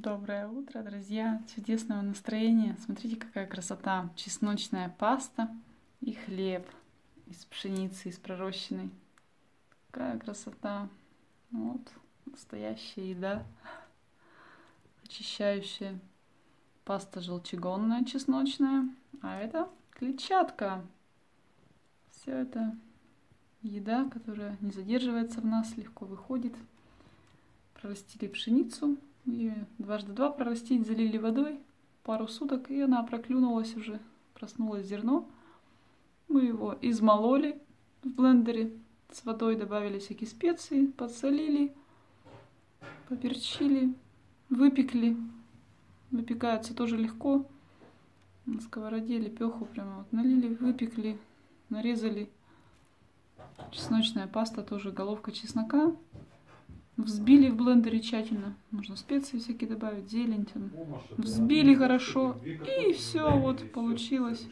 Доброе утро, друзья! Чудесного настроения! Смотрите, какая красота! Чесночная паста и хлеб из пшеницы, из пророщенной. Какая красота! Вот, настоящая еда, очищающая. Паста желчегонная, чесночная, а это клетчатка. Все это еда, которая не задерживается в нас, легко выходит. Прорастили пшеницу, ее дважды два прорастить, залили водой пару суток, и она проклюнулась уже, проснулось зерно. Мы его измололи в блендере, с водой добавили всякие специи, подсолили, поперчили, выпекли. Выпекается тоже легко. На сковороде лепеху прямо вот налили, выпекли, нарезали. Чесночная паста, тоже головка чеснока. Взбили в блендере тщательно. Можно специи всякие добавить, зелень. Взбили хорошо. И все, вот получилось.